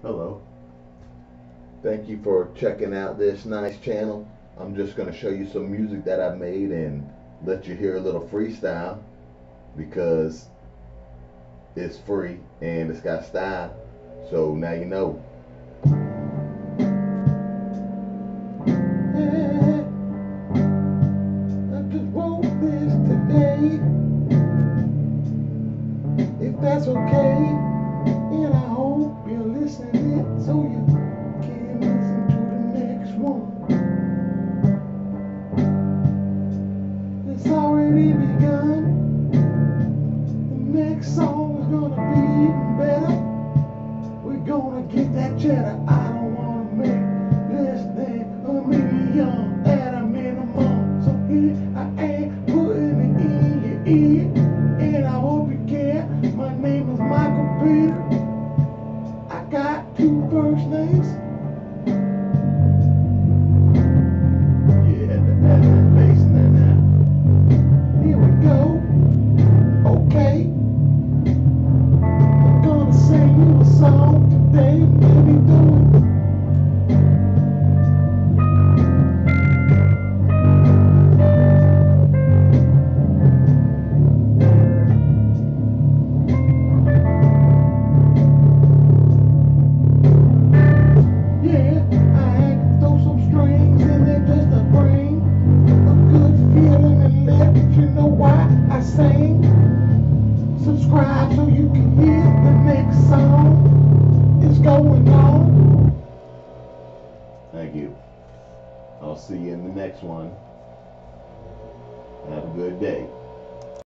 Hello. Thank you for checking out this nice channel. I'm just going to show you some music that I made and let you hear a little freestyle because it's free and it's got style. So now you know. I just wrote this today, if that's okay, and I hope you're listening so you can listen to the next one. It's already begun. The next song is gonna be even better. We're gonna get that cheddar. I don't wanna make less than $1 million at a minimum. So here I am putting it in your ear, and I hope you care. My name is Michael Peter. I got two first names. Yeah, that's the bass now. Here we go. Okay. I'm gonna sing you a song today. Maybe do it. Subscribe so you can hear the next song is going on. Thank you. I'll see you in the next one. Have a good day.